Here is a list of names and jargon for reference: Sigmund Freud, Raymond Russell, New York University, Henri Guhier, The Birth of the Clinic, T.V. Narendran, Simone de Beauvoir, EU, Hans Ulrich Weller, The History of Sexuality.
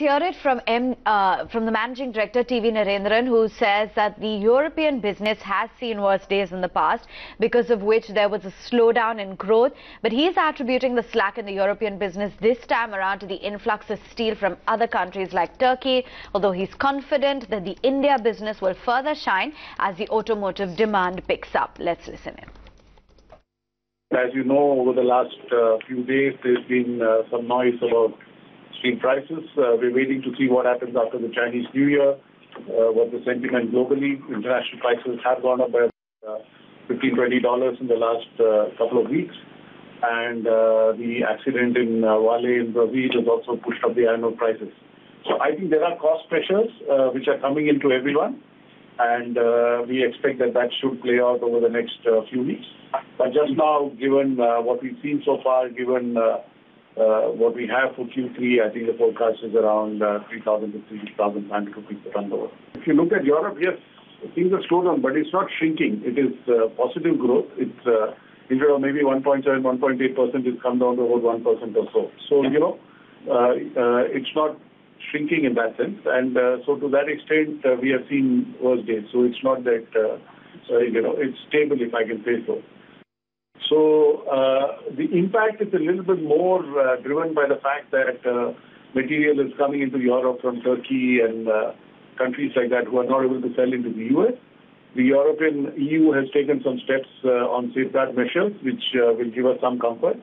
Let's hear it from the Managing Director, T.V. Narendran, who says that the European business has seen worse days in the past, because of which there was a slowdown in growth. But he is attributing the slack in the European business this time around to the influx of steel from other countries like Turkey, although he's confident that the India business will further shine as the automotive demand picks up. Let's listen in. As you know, over the last few days, there's been some noise about steel prices. We're waiting to see what happens after the Chinese New Year, what the sentiment globally. International prices have gone up by $15–$20 in the last couple of weeks. And the accident in Vale in Brazil has also pushed up the iron ore prices. So I think there are cost pressures which are coming into everyone. And we expect that should play out over the next few weeks. But just now, given what we've seen so far, given what we have for Q3, I think the forecast is around 3,000 to 3,500 rupees per ton lower. If you look at Europe, yes, things are slowed down, but it's not shrinking. It is positive growth. It's instead of maybe 1.7, 1.8%, it's come down to about 1% or so. So, you know, it's not shrinking in that sense, and so to that extent we have seen worse days. So it's not that you know, it's stable, if I can say so. So the impact is a little bit more driven by the fact that material is coming into Europe from Turkey and countries like that who are not able to sell into the US. The European EU has taken some steps on safeguard measures, which will give us some comfort.